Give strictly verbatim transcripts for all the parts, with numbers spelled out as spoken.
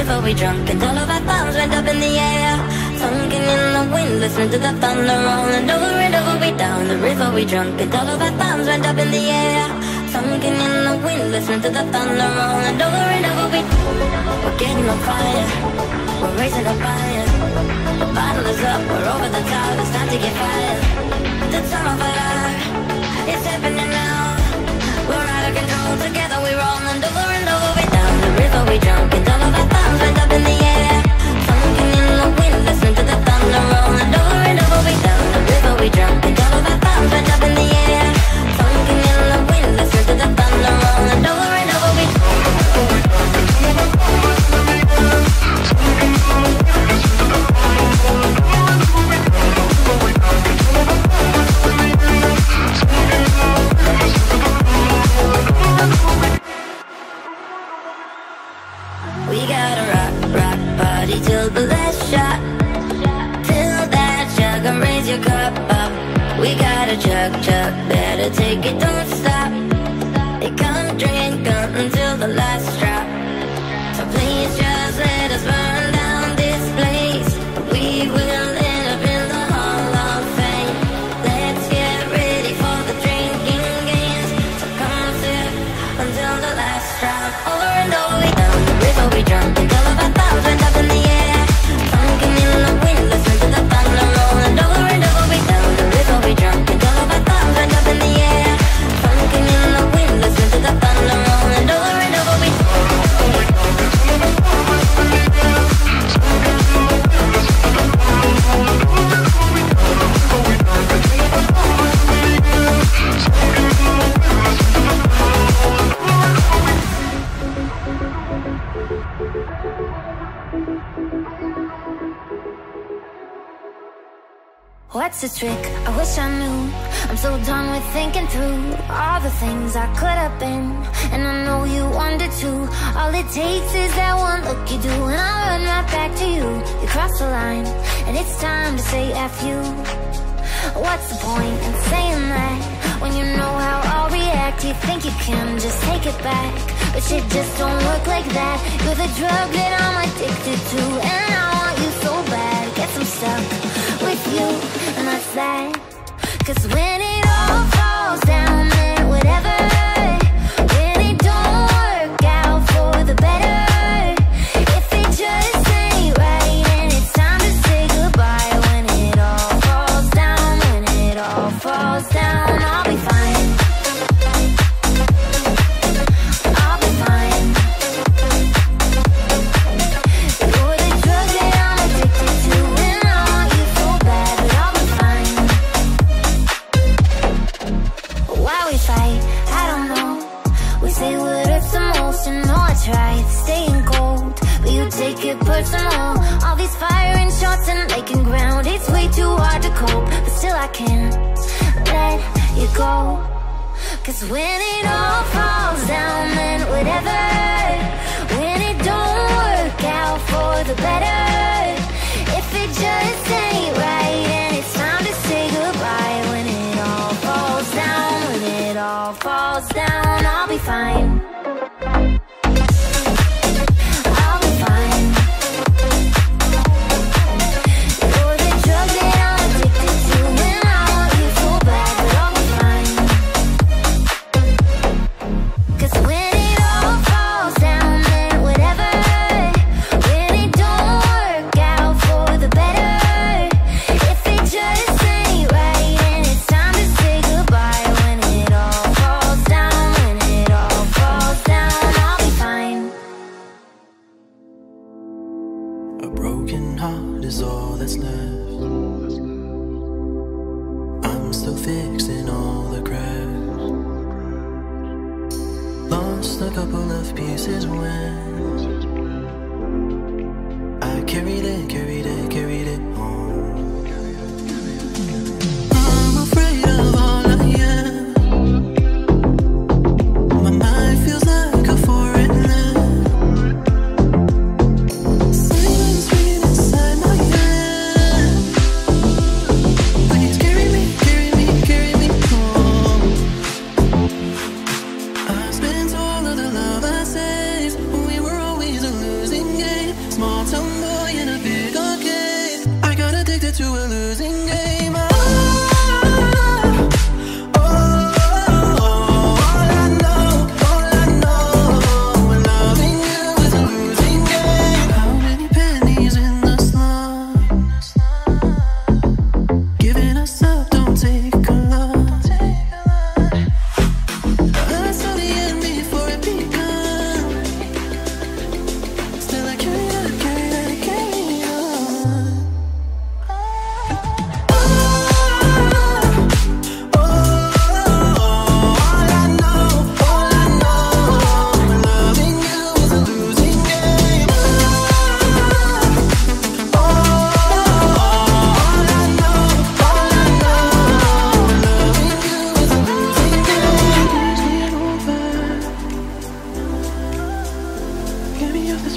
river we drunk, and all of our thumbs went up in the air. Sunken in the wind, listening to the thunder rolling over and over. We down the river we drunk, and all of our thumbs went up in the air. Sunken in the wind, listening to the thunder rolling over and over. We we're getting on fire, we're raising a fire. The bottle is up, we're over the top, it's time to get fired. The time of fire, it's happening now. We're out of control, together we roll and over and over. We down the river we drunk, and all of our thumbs went up in the air. Sunken in the wind, listening to the thunder roll and over and over. We down the river we drunk, and all of our thumbs went up in the air. Sunken in the wind, listening to the thunder roll and over and over. We take it, don't stop. You can't drink up until the last drop. So please just let us burn down this place. We will end up in the Hall of Fame. Let's get ready for the drinking games. So come sip until the last drop. Over and over we down the river we drunk, and all of our thumbs went up in the air. Sunken in the wind, listen to the thunder roll, and over and over we down the river we drunk, and all of our thumbs went up in the air. What's the trick? I wish I knew. I'm so done with thinking through all the things I could have been, and I know you wonder too. All it takes is that one look you do, and I'll run right back to you. You cross the line, and it's time to say F you. What's the point in saying that when you know how I'll react? You think you can just take it back, but shit just don't work like that. You're the drug that I'm addicted to, and I want you so bad. Guess I'm stuck with you, and that's that. 'Cause when it all falls down, then whatever. When it don't work out for the better, if it just ain't right, and it's time to say goodbye. When it all falls down, when it all falls down, I'll be fine. I'll be fine. You're the drug that I'm addicted to. Try staying cold, but you take it personal. All these firing shots and making ground, it's way too hard to cope, but still I can't let you go. 'Cause when it all falls down, then whatever. When it don't work out for the better, if it just ain't right, and it's time to say goodbye. When it all falls down, when it all falls down, I'll be fine. Girl,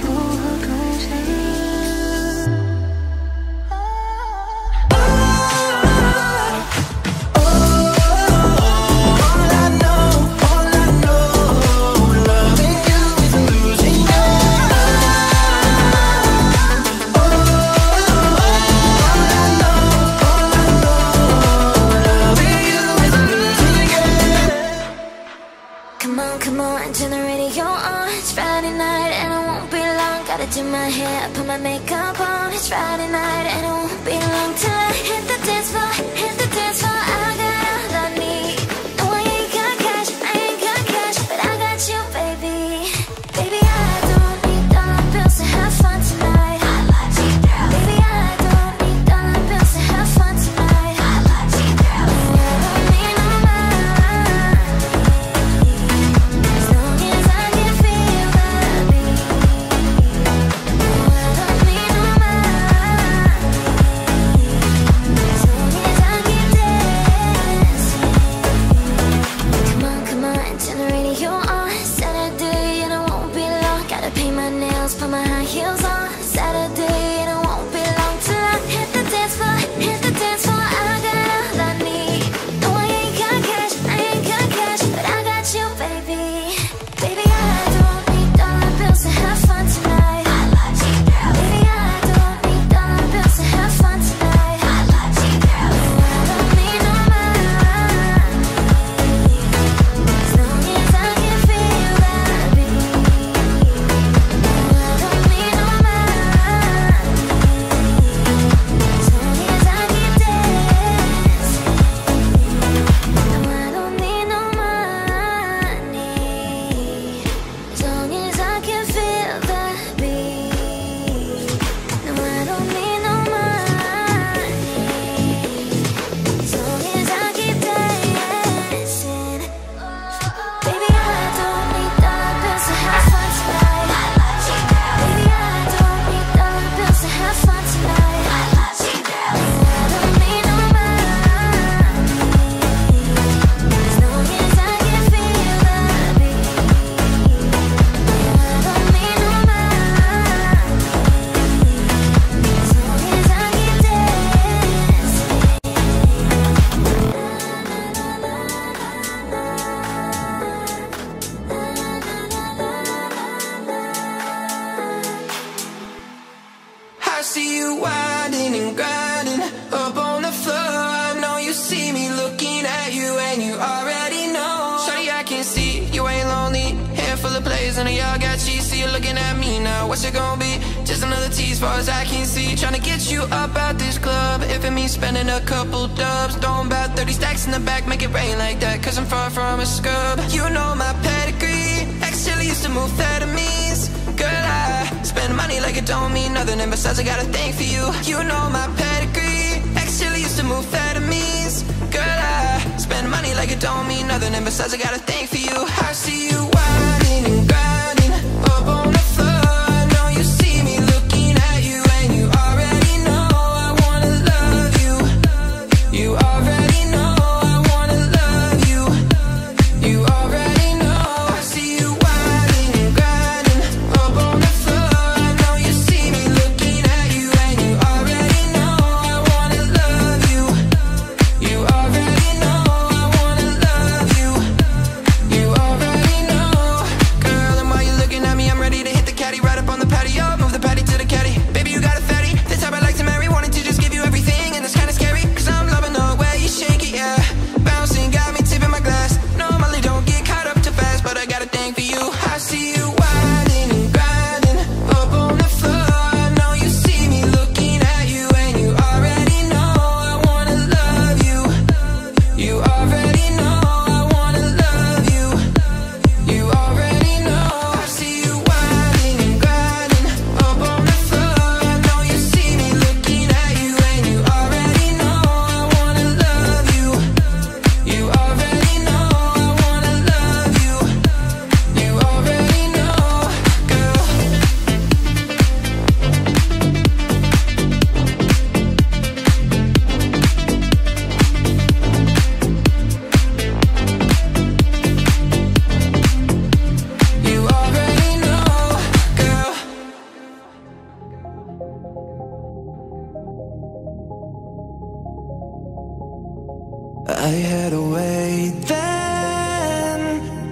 I had a way then,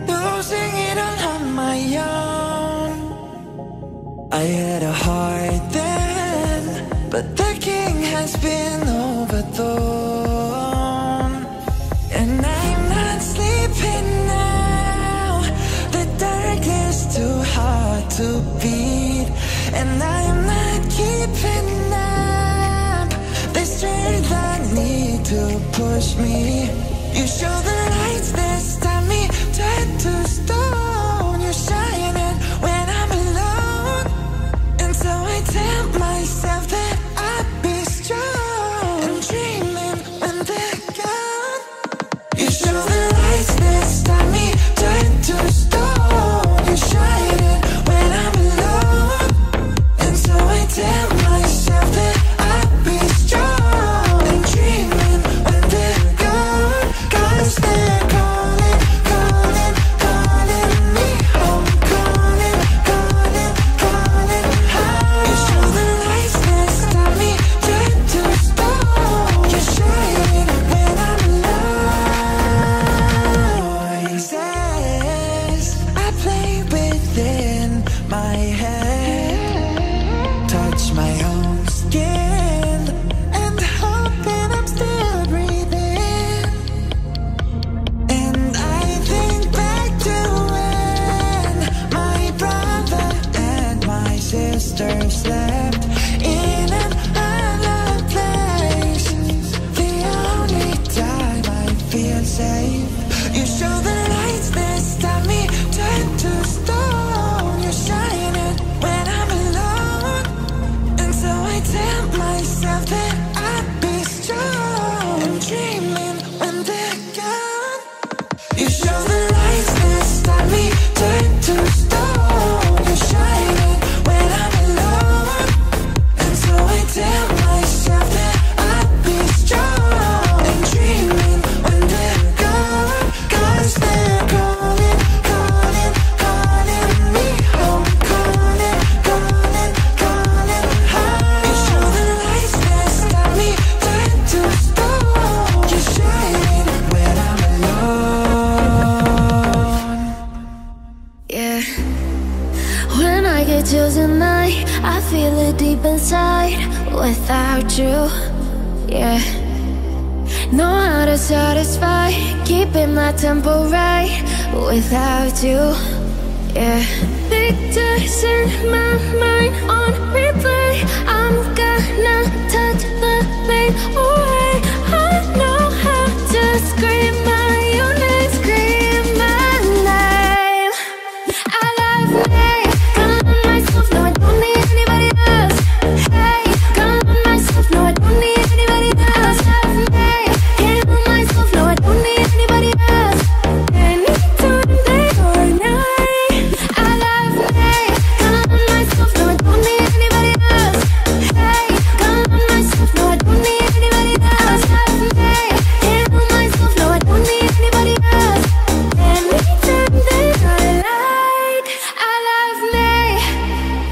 losing it all on my own. I had a heart then, but the king has been overthrown. And I'm not sleeping now, the dark is too hard to beat. And I'm not keeping up the strength I need to push me. You show the lights that stop me, turn to stone. You're shining when I'm alone. And so I tell myself that I'll be strong. I'm dreaming when they're gone. You show the lights that stop me, turn to stone. You're shining when I'm alone. And so I tell myself that I'll be strong. I'm dreaming when they're gone. 'Cause they're calling, calling, calling me home. Calling, calling, calling home. You show the lights that stop me, turn to stone. You're shining when I'm alone. Voices I play within my head, touch my own skin, and hope that I'm still breathing. And I think back to when my brother and my sister slept in another place. The only time I feel safe. You show the lights that stop me, turn to stone. You're shining when I'm alone. And so I tell myself that I'll be strong. I'm dreaming when they're gone. You show the lights that stop me, turn to stone. You're shining when I'm alone. And so I tell myself that I'll be strong. I'm dreaming when they're gone. 'Cause they're calling, calling, calling me home. Calling, calling, calling home. You show the lights that stop me, turn to stone. You're shining when I'm alone. Yeah. When I get chills at night, I feel it deep inside. Without you, yeah. Know how to satisfy, keeping my tempo right. Without you, yeah. Pictures in my mind on replay. I'm gonna touch the pain away. I know how to scream my own name, scream my name. I love me, gonna love myself, no I don't need anybody else. Hey, gonna love myself, no I don't need anybody else. I love me, can't help myself, no I don't need anybody else. Anytime, day or night, I love me, gonna love myself, no I don't need anybody else. Hey, gonna love myself, no I don't need anybody else. I love me, can't help myself, no I don't need anybody else. Anytime, day or night, I love me.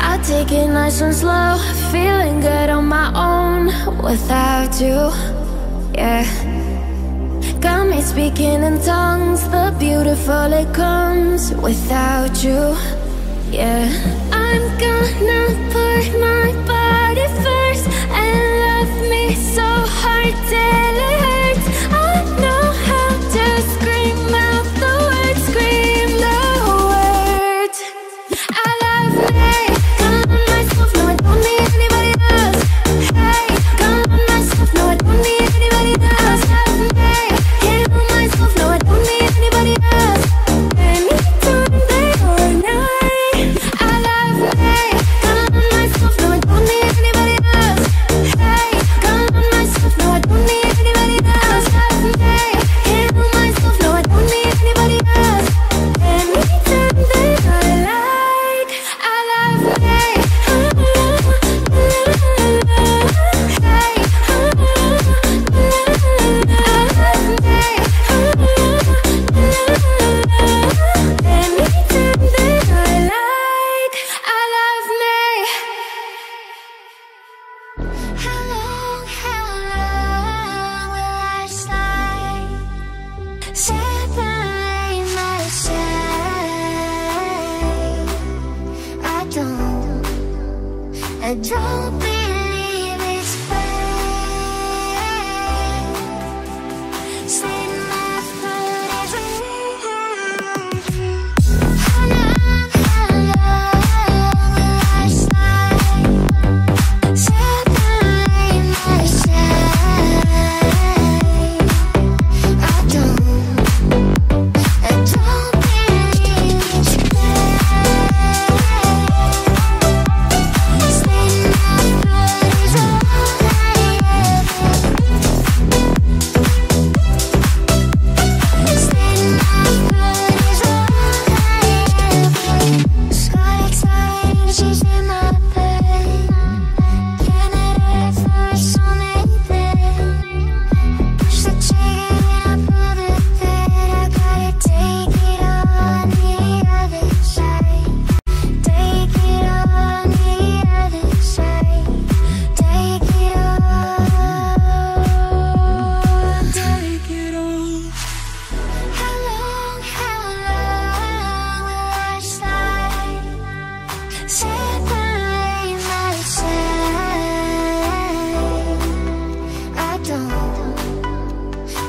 I'll take it nice and slow, feeling good on my own without you, yeah. Got me speaking in tongues, the beautiful it comes without you, yeah. I'm gonna put my body first and love me so hard till it hurts. I know how to scream out the words, scream the words. I love me, gonna love myself, no I don't need anybody else. Hey, gonna love myself, no I don't need anybody else. Love me, can't help myself, no I don't need anybody else. Anytime, day or night, I love me, gonna love myself, no I don't need anybody else. Hey, gonna love myself, no I don't need anybody else. Love me, can't help myself, no I don't need anybody else. Anytime, day or night, I love I don't believe it's fair. Slit my throat as we leave. Suddenly myself, I don't, I don't.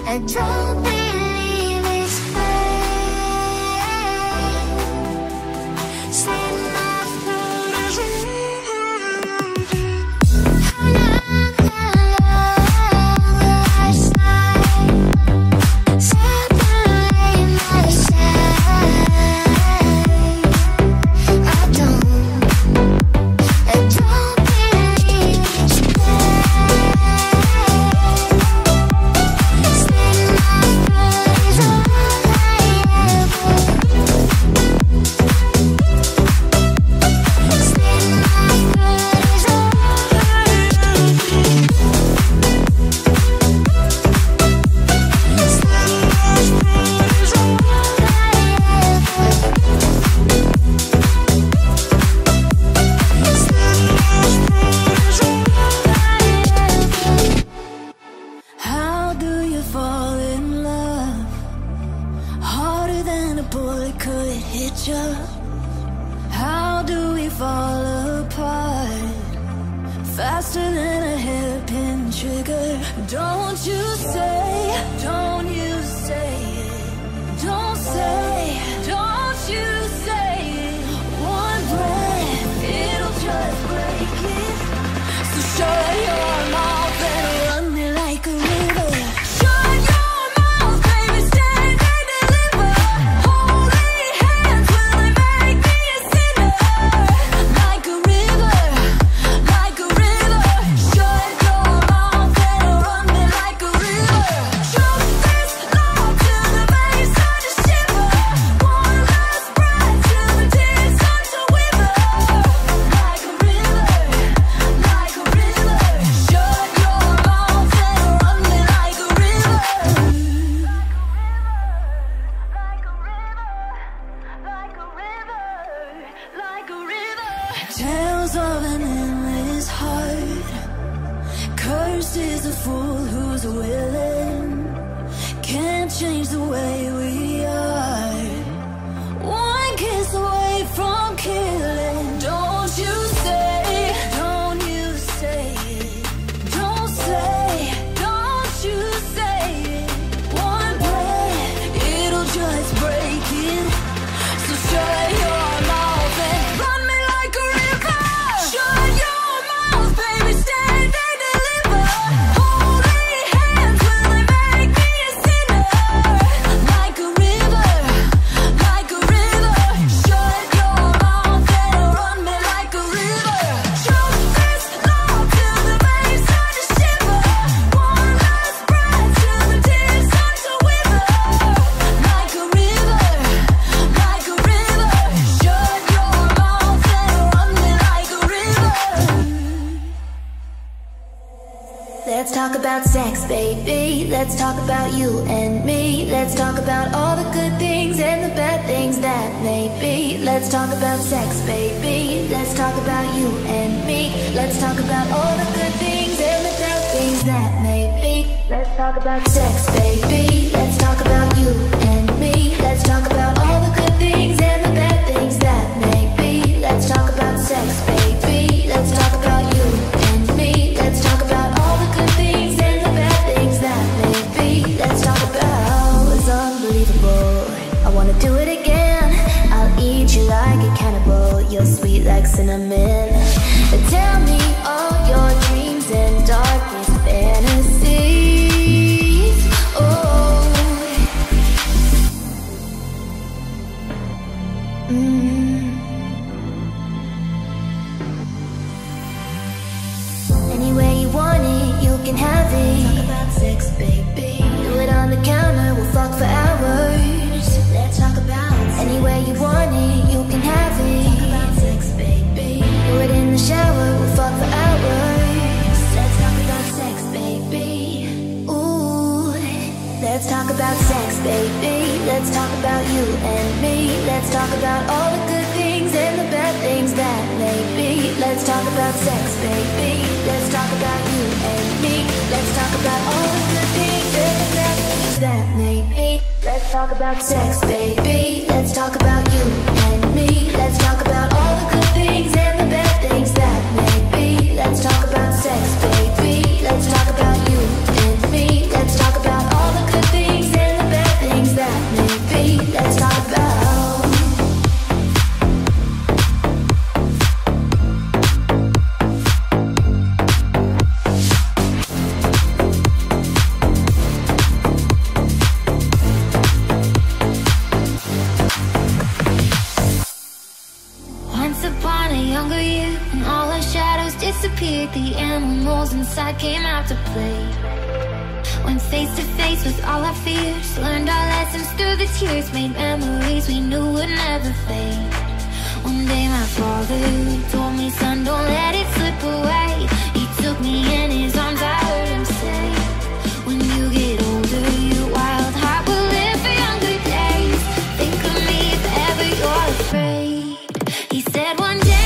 I don't believe it's fair. Slit my throat as we leave. I'm not alone with lifestyle. Separate myself, I don't, I don't believe it's fair. How do we fall apart? Faster than a hairpin trigger. Don't you say, don't you say it. Don't say, don't you say it. One breath, it'll just break it. So shut your mouth and run me like a river. Tales of an endless heart. Cursed is the fool who's willing. Can't change the way we are. One kiss away from killing. Don't you say, don't you say it. Don't say, don't you say it. One breath, it'll just break it. So shut your mouth and run. Let's talk about sex, baby. Let's talk about you and me. Let's talk about all the good things and the bad things that may be. Let's talk about sex, baby. Let's talk about you and me. Let's talk about all the good things and the bad things that may be. Let's talk about sex, baby. Let's talk about you and me. Let's talk about all the good things and the bad things that may be. Let's talk about sex, baby. Let's talk about sweet like cinnamon. Tell me all your dreams and darkest fantasies. Oh, mm. Anywhere you want it, you can have it. Talk about sex, baby. Do it on the counter, we'll fuck for hours. Let's talk about sex. Anywhere you want it, you can have it. Talk about sex, baby. Do it in the shower, we'll fuck for hours. Let's talk about sex, baby. Ooh, let's talk about sex, baby. Let's talk about you and me. Let's talk about all the good things and the bad things that may be. Let's talk about sex, baby. Let's talk about you and me. Let's talk about all the good things and the bad things that may be. Let's talk about sex, baby. Let's talk about you and me. Let's talk about all the good things and the bad things that may be. Let's talk about sex, baby. Let's talk about you and me. Let's talk about all the good things and the bad things that may be. Let's talk about. The animals inside came out to play. Went face to face with all our fears. Learned our lessons through the tears. Made memories we knew would never fade. One day my father told me, son, don't let it slip away. He took me in his arms, I heard him say, when you get older, your wild heart will live for younger days. Think of me if ever you're afraid. He said one day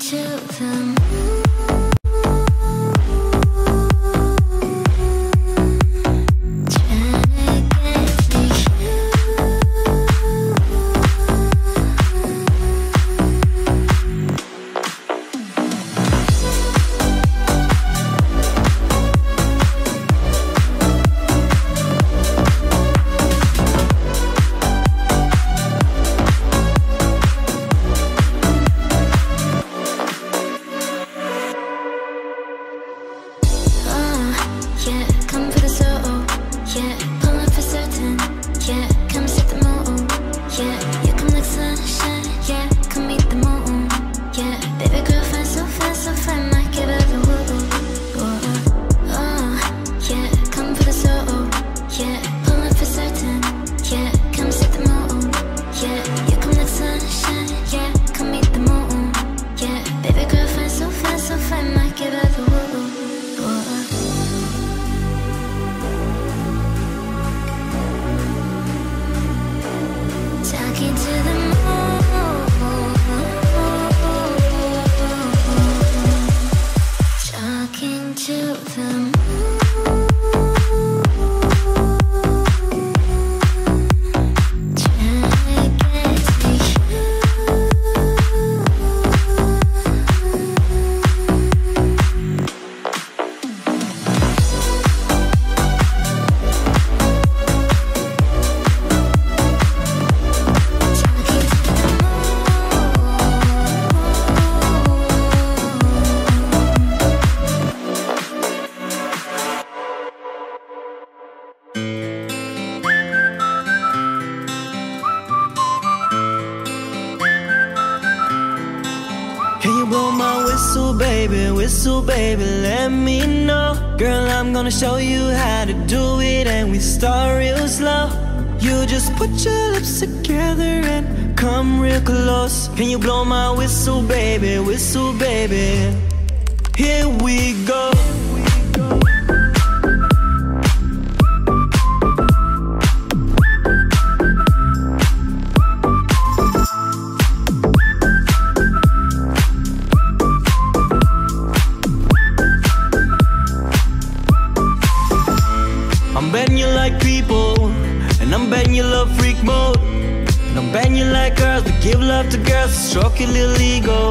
to them. yeah. You come like sunshine, yeah. Come meet the moon, yeah. Baby girl, find so fine, so fine, might give her the woo. Oh, oh, yeah. Come for the soul, yeah. Pull up for certain, yeah. Come set the moon, yeah. You come like sunshine, yeah. Come meet the moon, yeah. Baby girl, find so fine, so fine, might give her the woo. Talking to the moon, talking to the moon. Whistle, baby, let me know. Girl, I'm gonna show you how to do it, and we start real slow. You just put your lips together and come real close. Can you blow my whistle, baby, whistle, baby? Here we go. Give love to girls, stroke your little ego.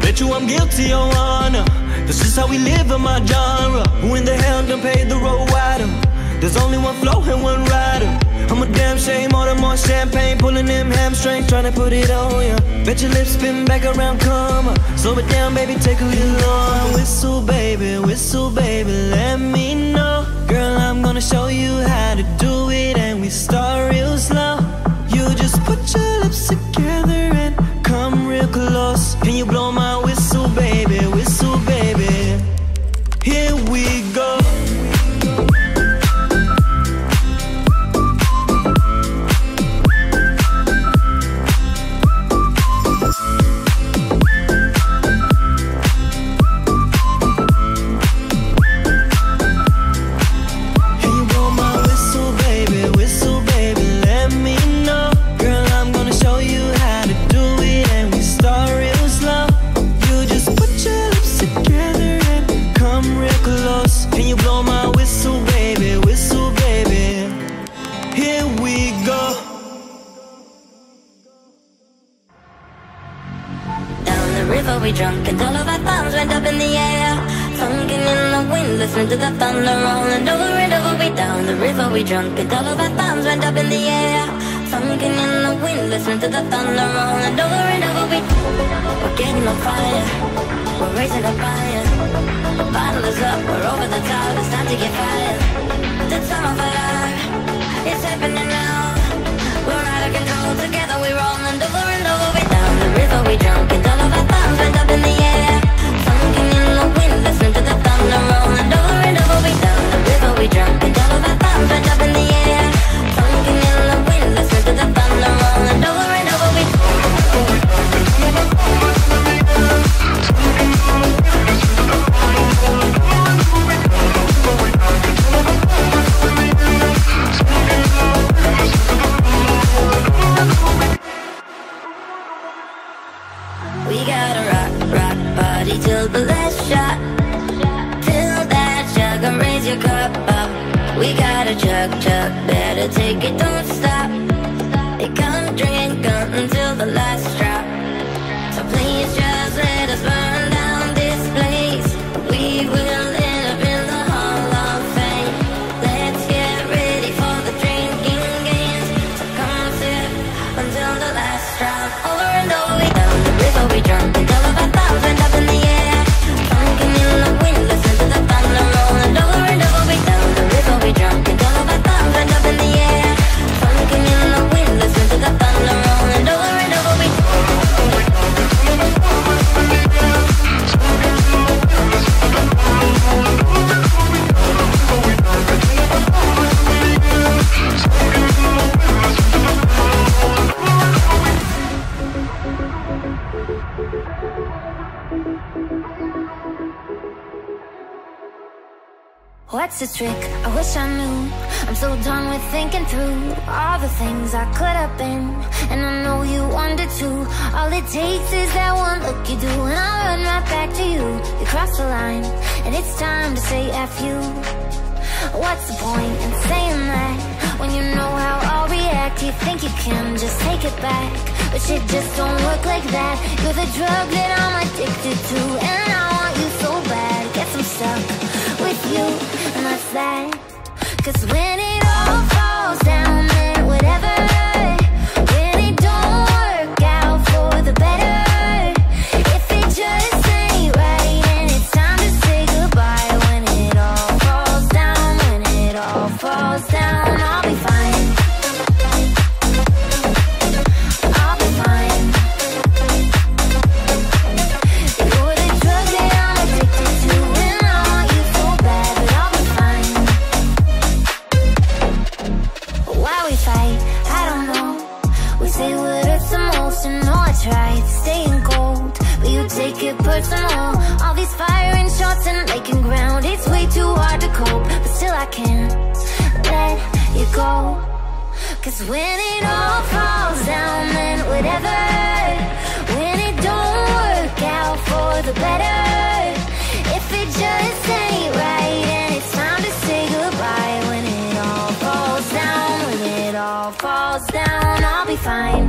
Bet you I'm guilty, your honor. This is how we live in my genre. Who in the hell done paved the road wider? There's only one flow and one rider. I'm a damn shame, order more champagne. Pulling them hamstrings, trying to put it on ya. Yeah. Bet your lips spin back around, come on. Slow it down, baby, take a little on. Whistle, baby, whistle, baby, let me know. Girl, I'm gonna show you how to do it, and we start real slow. You just put your lips together and come real close. Can you blow my whistle, baby, whistle, baby? Here we go. We drunk and all of our thumbs went up in the air. Funkin' in the wind, listening to the thunder rolling over and over. We down the river, we drunk and all of our thumbs went up in the air. Funkin' in the wind, listening to the thunder rolling over and over. We we're getting on fire, we're raising a fire. The bottle is up, we're over the top, it's time to get fired. The summer fire, it's happening now. We're out of control, together we rolling over and over. We down the river, we drunk and all of our thumbs went up in the air. Funkin' in the wind, listening to the thunder rolling over and over. We down the river, we drunk and all of our thumbs went up in the air. Funkin' in the wind, listening to the thunder rolling over and over. We till the last shot, till that jug, and raise your cup up. We gotta chug, chug, better take it, don't stop. It can't drink up until the last drop. So please just let us burn down this place. We will end up in the Hall of Fame. Let's get ready for the drinking games. So come on, sip until the last drop. Over and over we down the river, we drunk until the drunk and all of our thumbs went up in the air. Funkin' in the wind, listen to the thunder. What's the trick? I wish I knew. I'm so done with thinking through all the things I could have been, and I know you wonder too. All it takes is that one look you do, and I'll run right back to you. You cross the line, and it's time to say F you. What's the point in saying that when you know how I'll react? You think you can just take it back, but shit just don't work like that. You're the drug that I'm addicted to, and I want you so bad. Guess I'm stuck with you, and that's that. 'Cause when it all falls down, then whatever. When it don't work out for the better, if it just ain't right, and it's time to say goodbye. When it all falls down, when it all falls down, I'll be fine. I'll be fine. You're the drug that I'm addicted to. Try staying cold, but you take it personal. All these firing shots and making ground, it's way too hard to cope, but still I can't let you go. 'Cause when it all falls down, then whatever. When it don't work out for the better, if it just ain't right, and it's time to say goodbye. When it all falls down, when it all falls down, I'll be fine.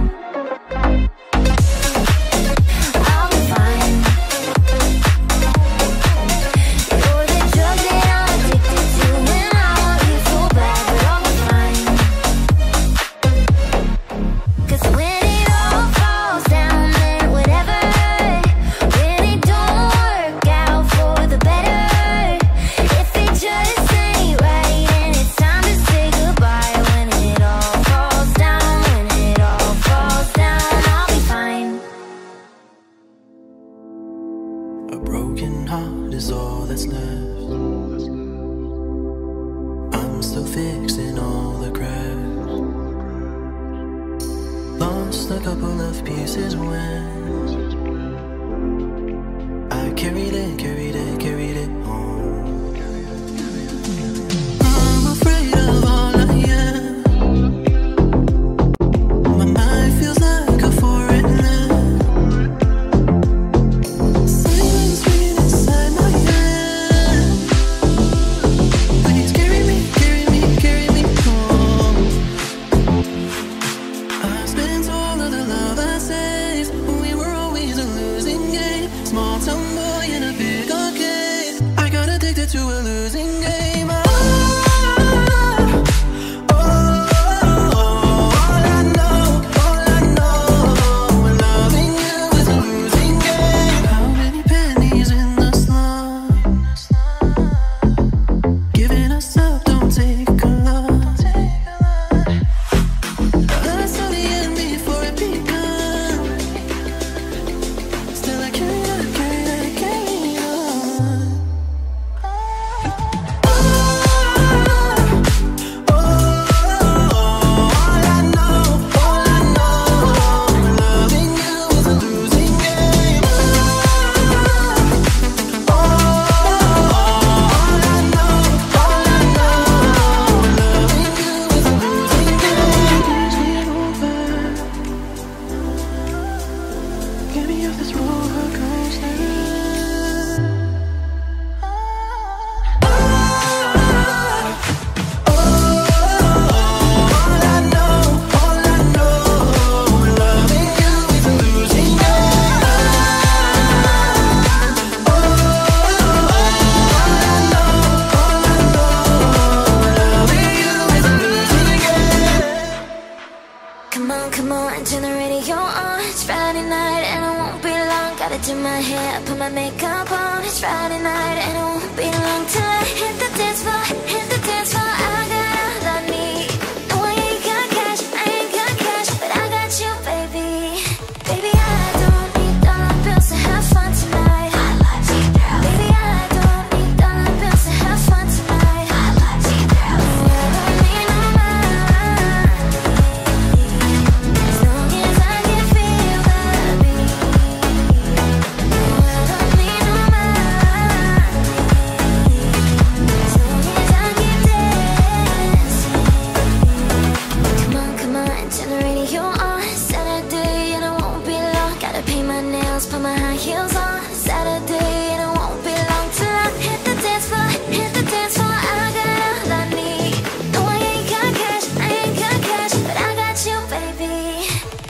my high heels on. Saturday, and it won't be long till I hit the dance floor, hit the dance floor. I got all I need. No, I ain't got cash, I ain't got cash, but I got you, baby.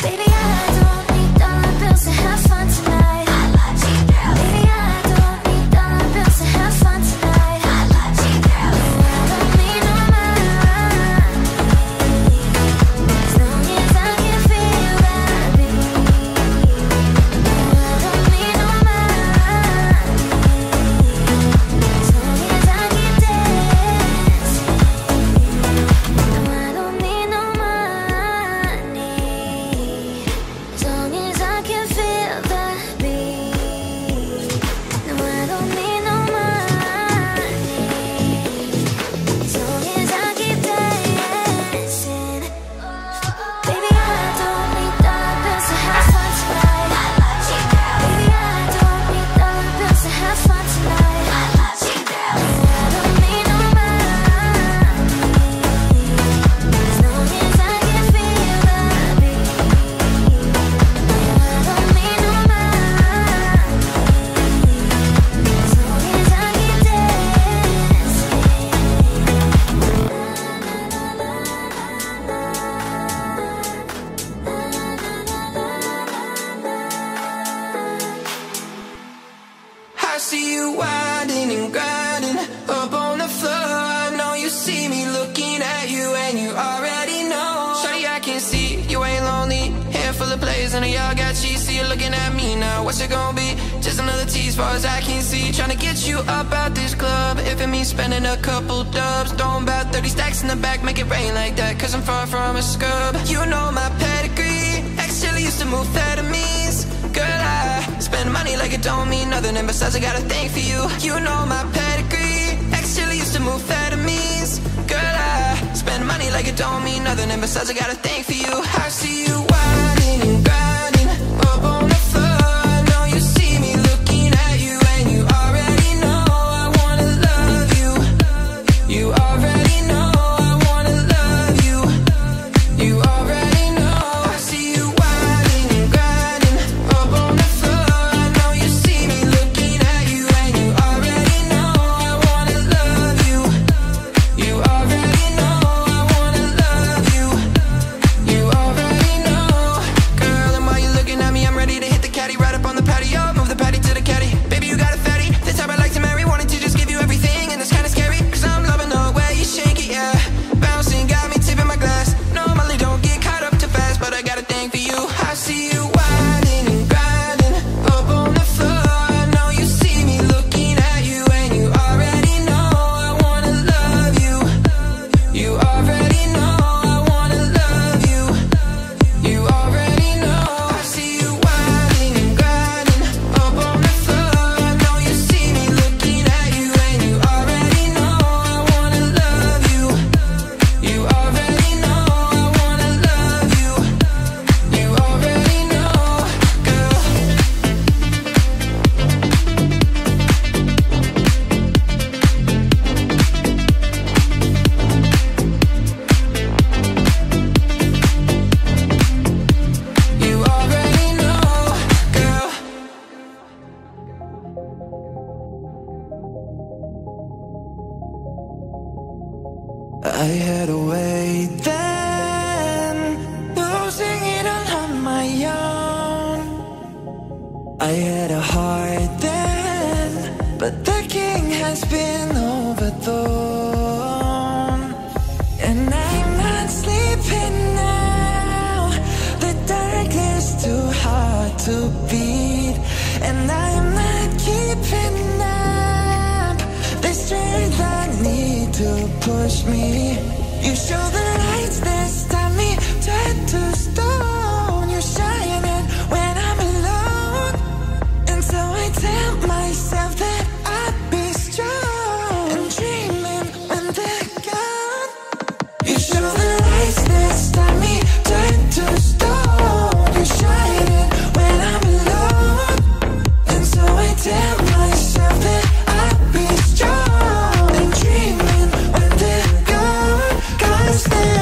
Baby, I don't need dollar bills to have fun tonight. I love you, girl. Baby, I don't need dollar bills to have fun tonight. I love you, girl. I don't need no money, as long as I can feel right, baby. I see you winding and grinding up on the floor. I know you see me looking at you, and you already know. Shawty, I can see you ain't lonely. Handful of players and y'all got cheese. See you looking at me now. What's it gonna be? Just another tease, far as I can see. Tryna get you up out this club. If it means spending a couple dubs, throwing about thirty stacks in the back, make it rain like that. Cause I'm far from a scrub. You know my pedigree. Actually used to move amphetamines. Girl, I spend money like it don't mean nothing, and besides I got a thing for you. You know my pedigree. Actually used to move amphetamines. Girl, I spend money like it don't mean nothing, and besides I got a thing for you. I see you whining and grinding up on the floor. I know you see me looking at you, and you already know I wanna love you. You already know I wanna love you. You already. I see you whining and grinding up on the floor. I know you see me looking at you, and you already know I wanna love you. You already know I wanna love you. You already know. Girl, and while you're looking at me, I'm ready to hit the caddy right up on the patio. Move the patty to the caddy. Baby, you got a fatty. The type I'd like to marry. Wanted to just give you everything, and it's kinda scary. Cause I'm loving the way you shake it, yeah. Bouncing, got me tipping my glass. Normally don't get caught up too fast, but I got a thing for you. I see you whining and grinding up on the floor. I know you see me looking at you, and you already know I wanna love you. You already know I wanna love you. You already know. I see you whining and grinding up on the floor. I know you see me looking at you, and you already know I wanna love you. You already know I wanna love you. You already know, girl. You already know, girl. I had a way then, losing it all on my own. I had a heart then, but the king has been overthrown. And I'm not sleeping now. The darkness too hard to beat. And I'm not keeping up the strength I need to push me. You show the lights that stop me, turn to stone. You're shining when I'm alone. And so I tell myself that I'd be strong. And dreaming when they're gone. You show the lights that stop me, turn to stone. You're shining when I'm alone. And so I tell myself that I'd be strong. And dreaming when they're gone. Cause they're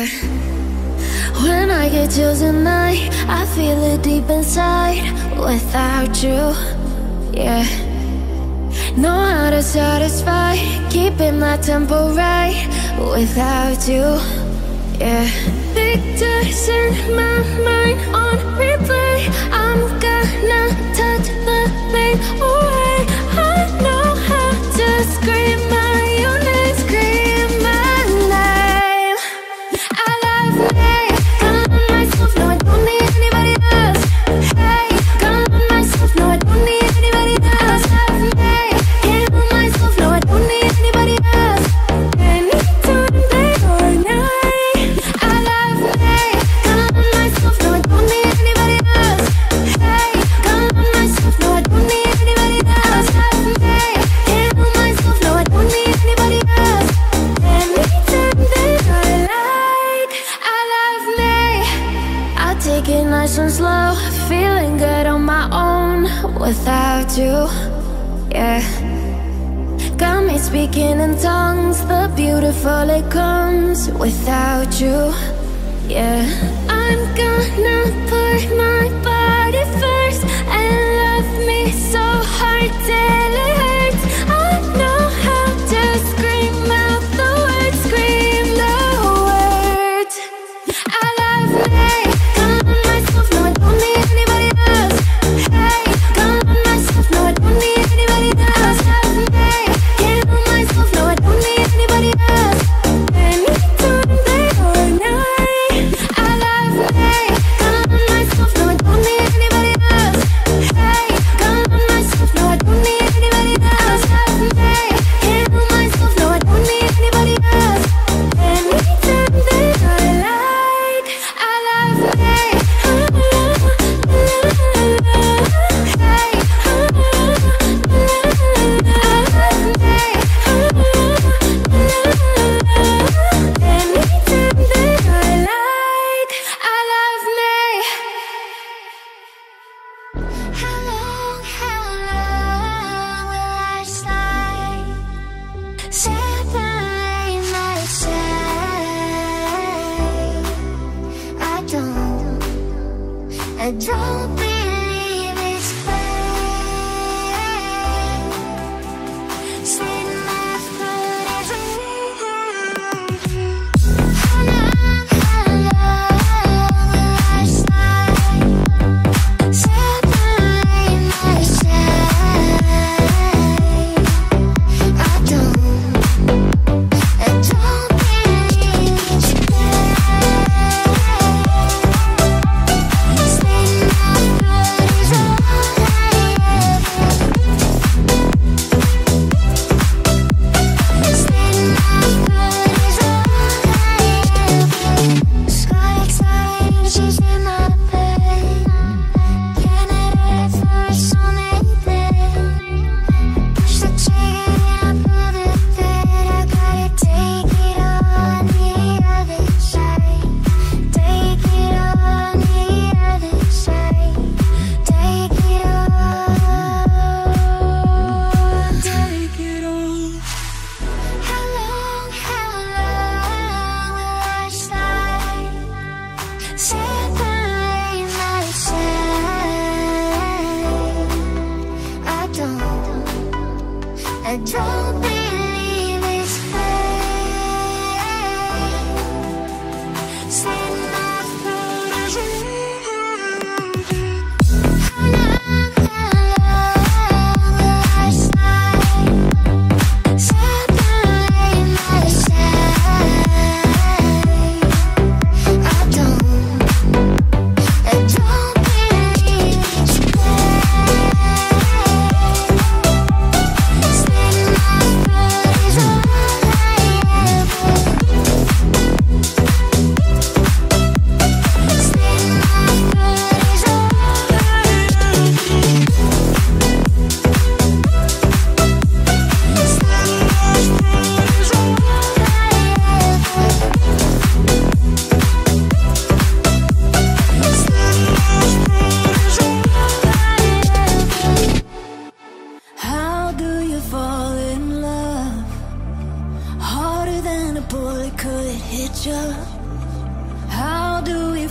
Yeah. When I get chills at night, I feel it deep inside. Without you, yeah. Know how to satisfy, keeping my tempo right. Without you, yeah. Pictures in my mind on replay. I'm gonna touch the pain away. I know how to scream my own name, scream my name. I love me, gonna love myself, no I don't need anybody else. Hey, gonna love myself, no I don't need anybody else. I love me, can't help myself, no I don't need anybody else. Anytime, day or night. I love me, gonna love myself, no I don't need anybody else. Hey, gonna love myself, no I don't need anybody else. I love me, can't help myself, no I don't need anybody else. Anytime, day or night. I love me, I take it nice and slow, feeling good on my own. Without you, yeah. Got me speaking in tongues, the beautiful it comes. Without you, yeah. I'm gonna put my body first and love me so hard till it hurts. I know how to scream out the words, scream the words. I love me, gonna love myself, no I don't need anybody else. Hey, gonna love myself, no I don't need anybody else. I love me, can't help myself, no I don't need anybody else. Anytime, day or night. I love me, gonna love myself, no I don't need anybody else. Hey, gonna love myself, no I don't need anybody else. I love me, can't help myself, no I don't need anybody else. Anytime, day or night. I love me. Hey, anytime, day or night. I love me. How long, how long will I stay? Separate myself. I don't, I don't believe it's fair. Stay left, but as a how long, how long will I stay? Separate myself. I don't, I don't believe it's fair. Stay left, but it's all I ever. Take it all. How long, how long will I stay? Separate myself. I don't, I don't believe it's fair. Stay left, but as a how long, how long will I stay? Separate myself. I don't, I don't believe it's fair. Stay left, but it's all I ever.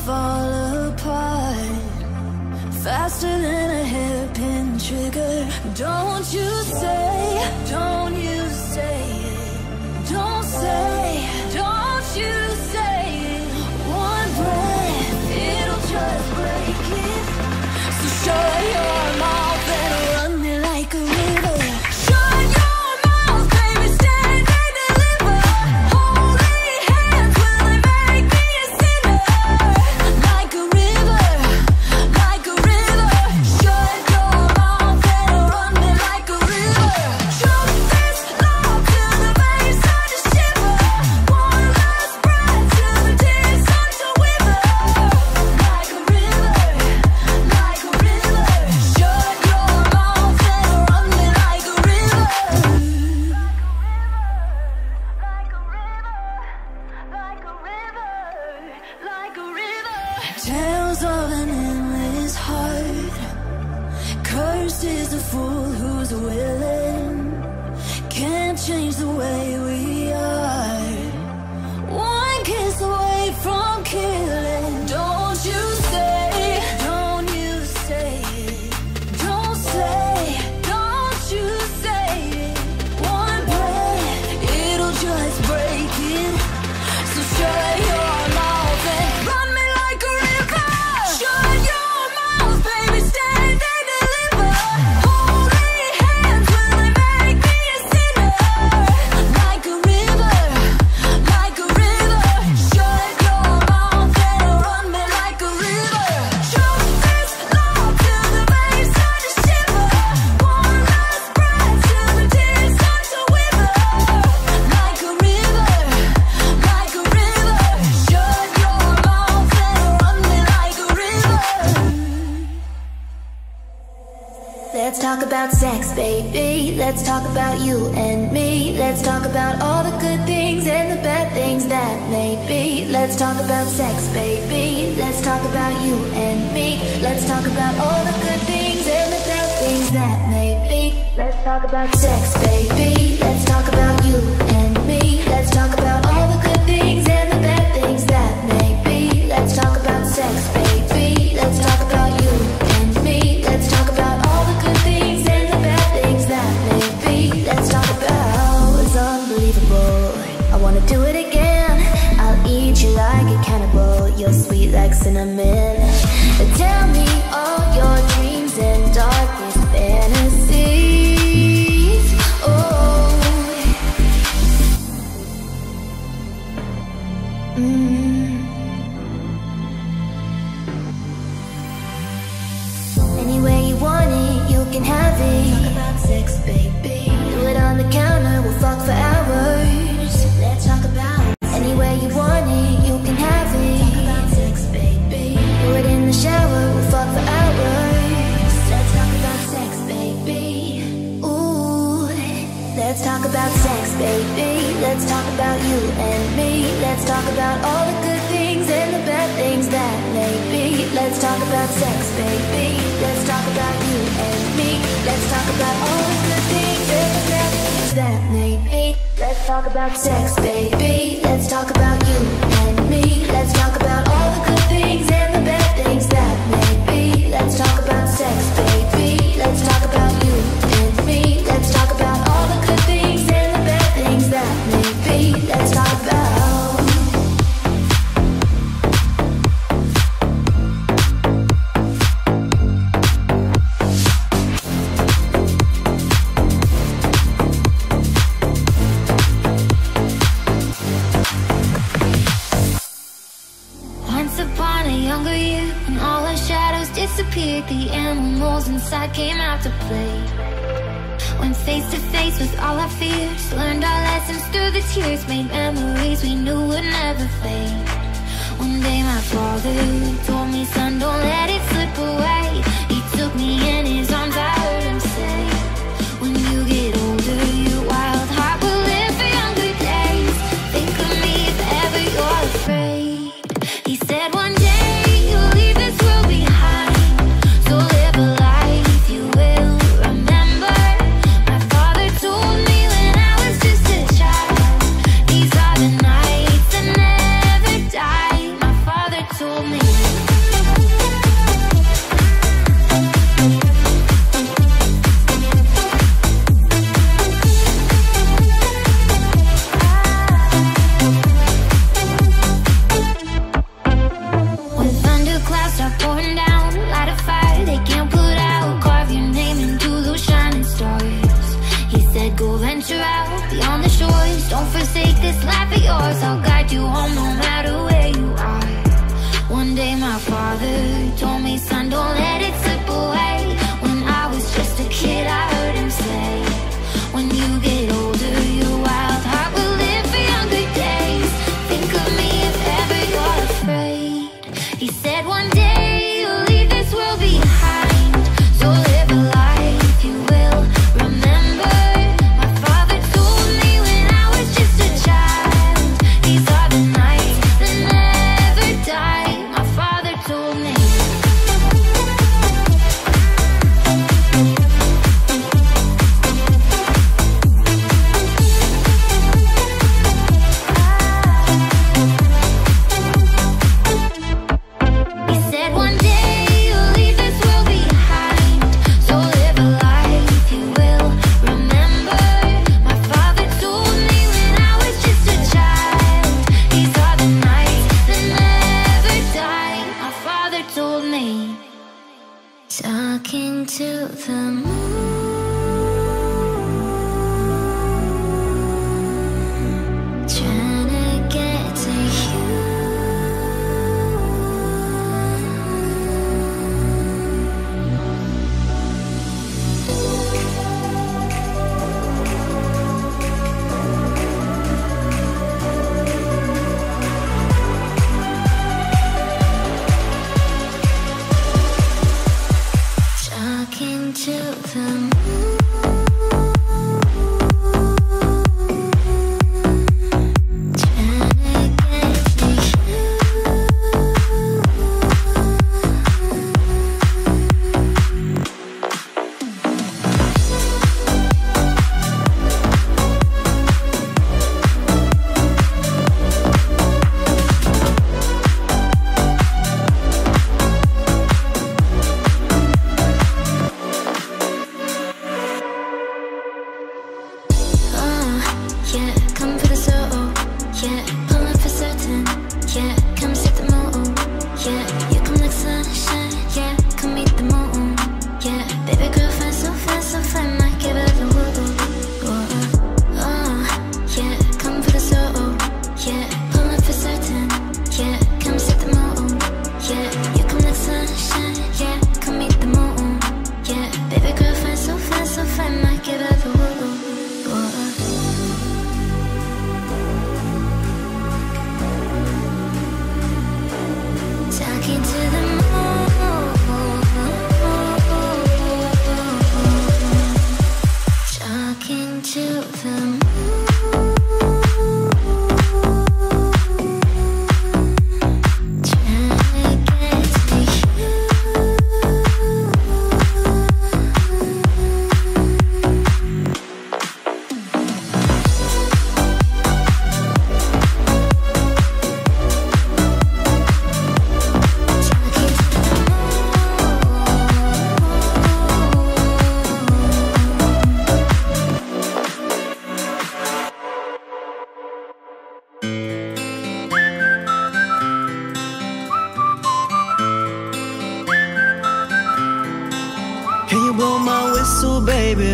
fall apart faster than a hairpin trigger. Don't you say, don't you say it, don't say, don't you say it. One breath, it'll just break it. So show your mouth and run me like a river. Tales of an endless heart. Cursed is the fool who's willing. Can't change the way we are. One kiss away from killing. Don't you say, don't you say it. Don't say, don't you say it. One breath, it'll just break it. So shut your mouth and run. Let's talk about sex, baby. Let's talk about you and me. Let's talk about all the good things and the bad things that may be. Let's talk about sex, baby. Let's talk about you and me. Let's talk about all the good things and the bad things that may be. Let's talk about sex, baby. Let's talk about you and me. Let's talk about all the good things and the bad things that may be. Let's talk about sex, baby. Let's talk about you and me. Let's talk about do it again. I'll eat you like a cannibal. You're sweet like cinnamon. Tell me all your dreams and darkest fantasies. Oh. Mm. Any way you want it, you can have it. Talk about sex, baby. Do it on the counter. We'll fuck for hours. Let's talk about it. Anywhere you want it, you can have it. Talk about sex, baby. Do it in the shower, we'll fuck for hours. Let's talk about sex, baby. Ooh. Let's talk about sex, baby. Let's talk about you and me. Let's talk about all the good things and the bad things that may be. Let's talk about sex, baby. Let's talk about you and me. Let's talk about all the good things and the bad things that may be. Let's talk about sex, baby. Let's talk about you and me. Let's talk about all the good things and the bad things that may be. Let's talk about sex, baby. Let's talk about you and me. Let's talk about all the good things and the bad things that may be. Let's talk about. The animals inside came out to play. Went face to face with all our fears. Learned our lessons through the tears. Made memories we knew would never fade. One day my father told me, son, don't let it slip away. He took me in his arms, I heard him say, when you get older, your wild heart will live for younger days. Think of me if ever you're afraid. He said one day you'll leave this world behind. Told me Don't forsake this life of yours, I'll guide you home no matter where you are. One day my father told me, son, don't let it slip away. When I was just a kid, I heard him say, when you get older, your wild heart will live for younger days. Think of me if ever you're afraid. He said one day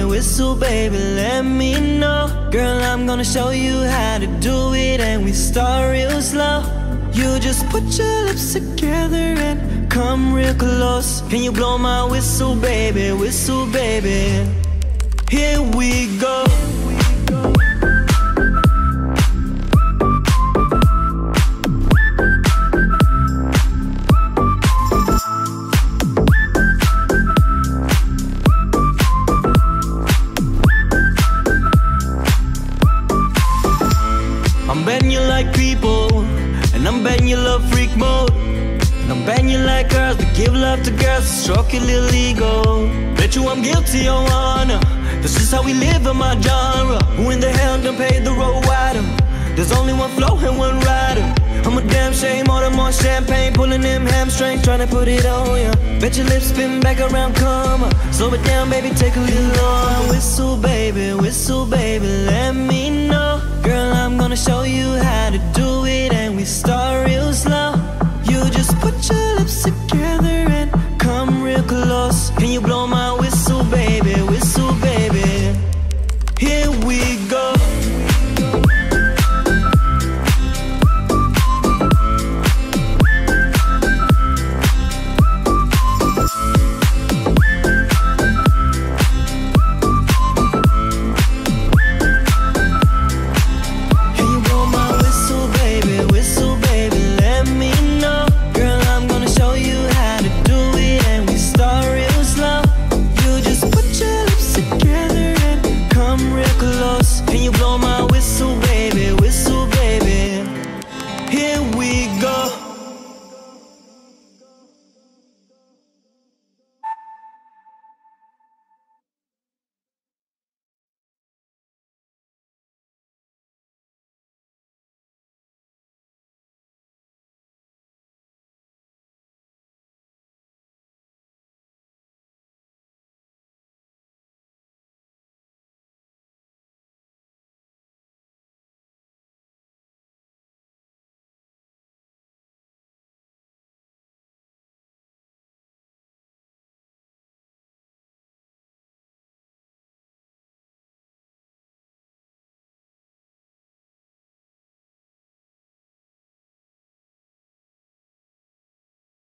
whistle, baby, let me know. Girl, I'm gonna show you how to do it, and we start real slow. You just put your lips together and come real close. Can you blow my whistle, baby, whistle, baby? Here we go. Stroke your little ego. Bet you I'm guilty, your honor. This is how we live in my genre. Who in the hell done paved the road wider? There's only one flow and one rider. I'm a damn shame, order more champagne, pulling them hamstrings, trying to put it on ya. Yeah. Bet your lips spin back around, come on. Slow it down, baby, take a little longer. Whistle, baby, whistle, baby, let me know. Girl, I'm gonna show you how to do it, and we start real slow. You just put your